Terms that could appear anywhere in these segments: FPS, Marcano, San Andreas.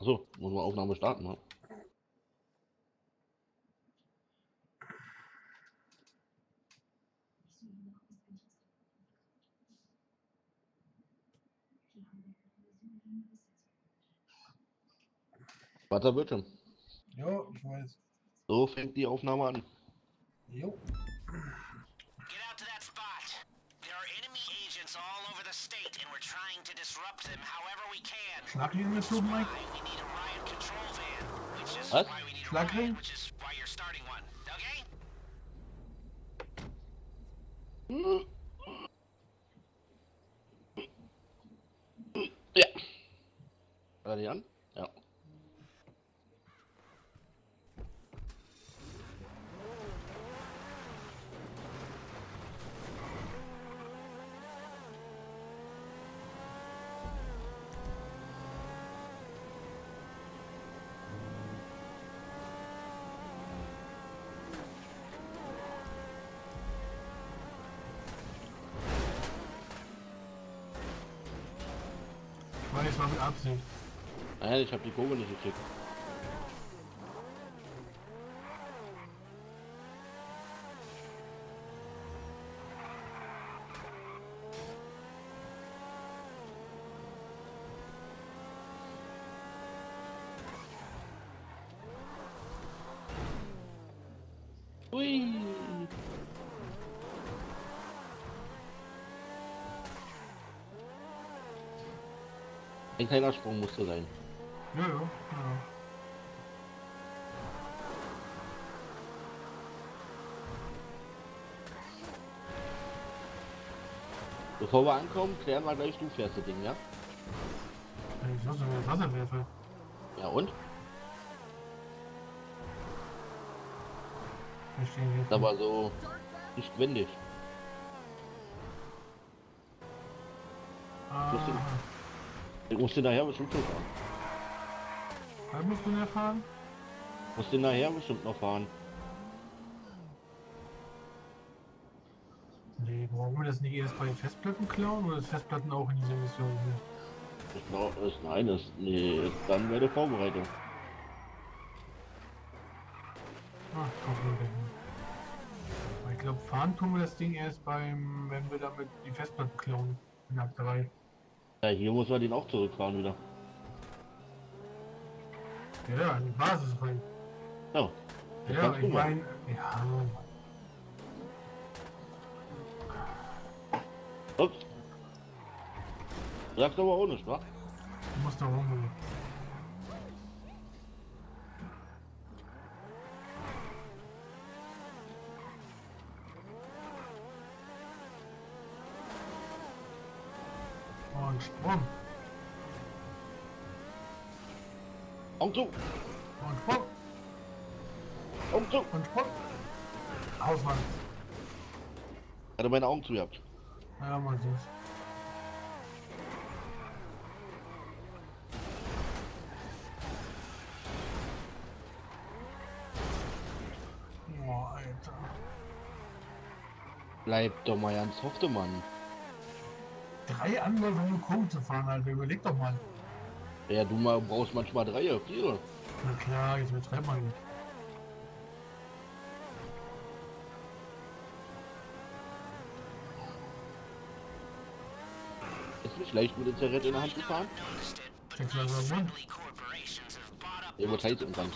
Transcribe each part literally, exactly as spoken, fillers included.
Achso, muss man Aufnahme starten, ne? Warte, bitte. Jo, ich weiß. So fängt die Aufnahme an. Jo. Get out to that spot. There are enemy agents all over the state and we're trying to disrupt them however we can. Schlag ihn mit Tuben, Mike. Was? Schlag ihn? Hm. Ja. Hat er die an? Ja. Jetzt mal mit abziehen. Nein, ich habe die Kurve nicht gekriegt. Ui. Ein kleiner Sprung musste sein. Ja, ja, ja. Bevor wir ankommen, klären wir gleich, du fährst das Ding, ja? Ich lasse mir das Wasserwerfer. Ja und? Verstehe ich nicht. Aber so nicht windig. Ah. Ich muss den nachher bestimmt noch fahren. Wann musst du denn fahren? Ich muss den nachher bestimmt noch fahren. Nee, wollen wir das nicht erst bei den Festplatten klauen oder das Festplatten auch in diese Mission hier? Ich glaube, das ist nein, das nee, dann wäre die Vorbereitung. Ach, komm, ich glaube, fahren tun wir das Ding erst beim, wenn wir damit die Festplatten klauen in Akt drei. Ja, hier muss man den auch zurückfahren wieder. Ja, in die Basis rein. Oh, ja, ich meine... Ja. Ups. Du sagst aber auch nicht, wa? Du musst da rumgehen. Sprung. Und zu. Und Sprung. Und zu. Und Sprung. Auswand. Hat er meine Augen zu gehabt? Ja, man sieht's. Boah, Alter. Bleib doch mal ganz hoffte, Mann. Drei andere um Kurven zu fahren, Alter. Überleg doch mal. Ja, du mal, brauchst manchmal drei oder vier. Na klar, ich will dreimal nicht. Ist nicht leicht, mit der Zerrette in der Hand zu fahren? Kriegst du also einen Mund? Ja, was heißt im Sand?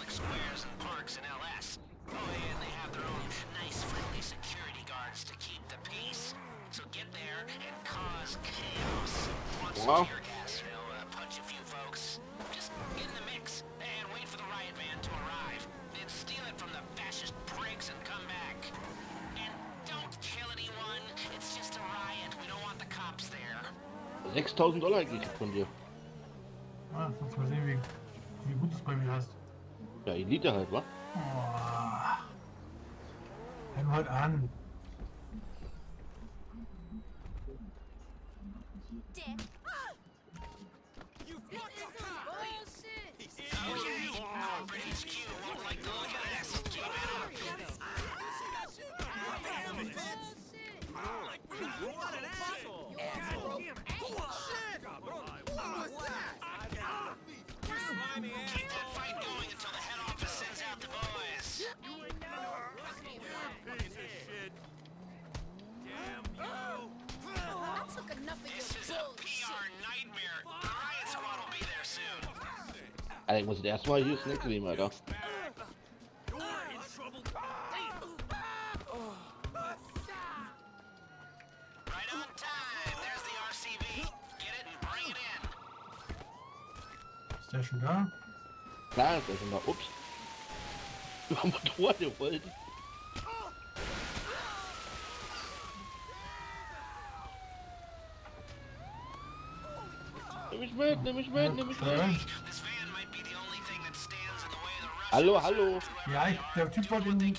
Wow. sechstausend Dollar krieg ich von dir. Ah, ich muss mal sehen, wie, wie gut du es bei mir hast. Ja, Elite halt, wa? Oh. Häng halt an. Keep that fight going until the head office sends out the boys. You ain't no piece of shit. Damn you. That's not enough of your bullshit. This is a P R nightmare. The riot squad will be there soon. I think it was the that's why you snicked me, Murdo. Ist der schon da? Klar ist der schon da. Ups. Wir haben Motor gewollt. Nimm mich mit, nimm mich mit, nimm mich mit. Hallo, hallo. Ja, ich, der Typ wollte ihn...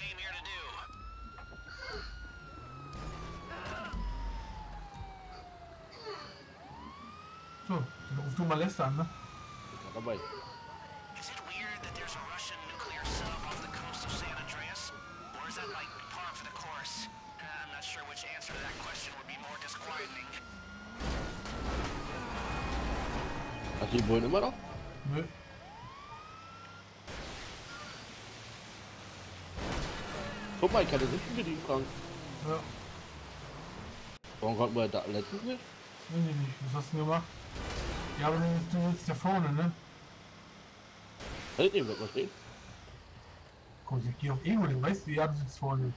So, dann ruf du mal Lester an, ne? Dabei. Is it weird that there's a Russian nuclear setup off the coast of San Andreas? Or is that like par for the course? Uh, I'm not sure which answer to that question would be more disquieting. Hast du die Bullen immer noch? Nö. Guck mal, ich kann den siebten bedienen, Frank. Ja. Warum konnten wir da letztens nicht? Nee, nee, nicht. Was hast du denn gemacht? Ja, aber du sitzt da vorne, ne? Halt eben, was steht. Guck, ich gehe auf Ego, den weißt du, ja, du sitzt vorne.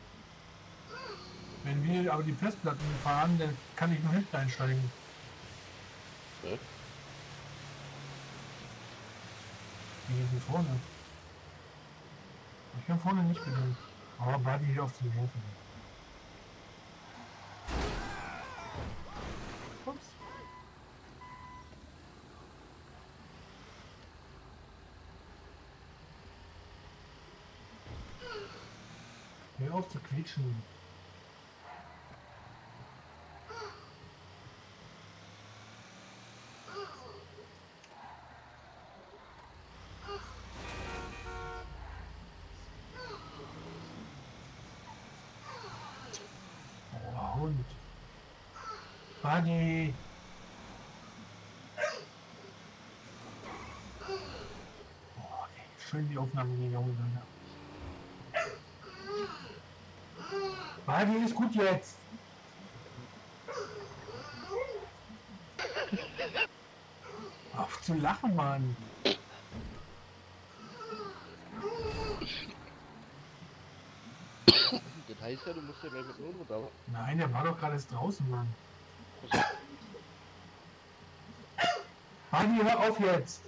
Wenn wir aber die Festplatten fahren, dann kann ich nur hinten einsteigen. Okay. Wie ist denn vorne? Ich kann vorne nicht bedienen. Aber warte hier auf den Haufen. Ups. Hör auf zu quietschen. Oh, Hund. Buddy. Oh, ey, schön die Aufnahme gegangen, Alter. Badi ist gut jetzt. Auf zu lachen, Mann. Das heißt ja, du musst ja gleich mit dem Unruh. Nein, der war doch gerade erst draußen, Mann. Badi, hör auf jetzt.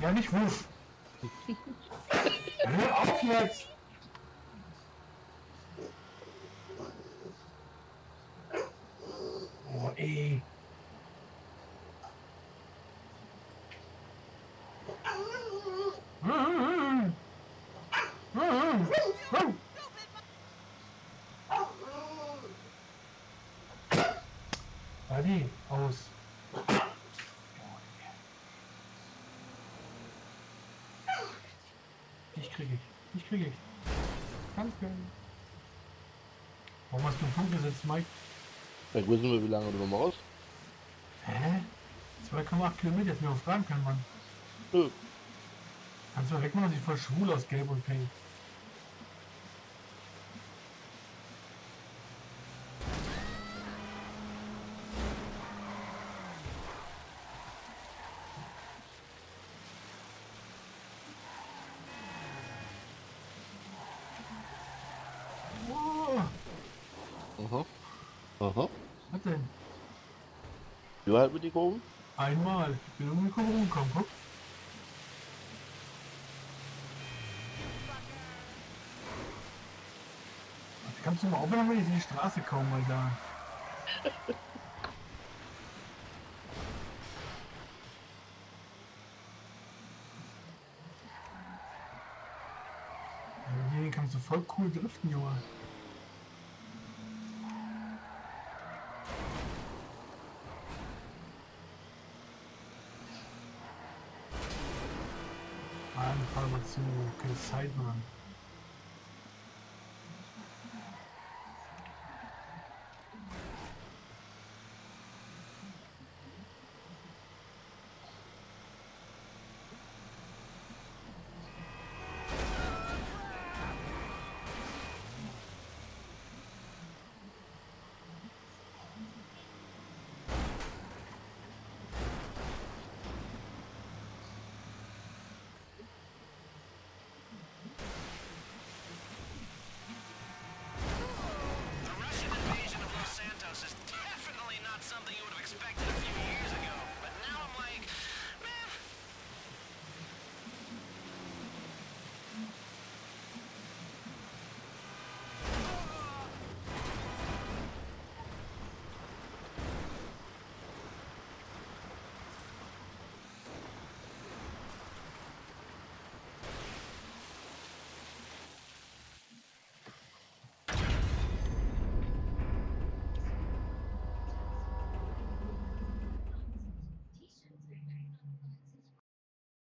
Ja, nicht ruf. Hör auf jetzt. Ey. Buddy, aus. Ich kriege ich. Ich kriege ich. Danke. Warum hast du einen Punkt gesetzt, Mike? Vielleicht wissen wir, wie lange du nochmal raus? Hä? zwei Komma acht Kilometer, dass mir auch fragen kann, Mann. Nö. Kannst du wegmachen, sieht voll schwul aus, gelb und pink. Aha. Aha. Was denn? Wie weit mit die Kurven? Einmal. Ich bin um die Kurve rumgekommen, guck. Das kannst du mal aufhören, wenn ich in die Straße kaum mal da. Hier kannst du voll cool driften, Junge. Fahr mal zu, keine Zeit, Mann.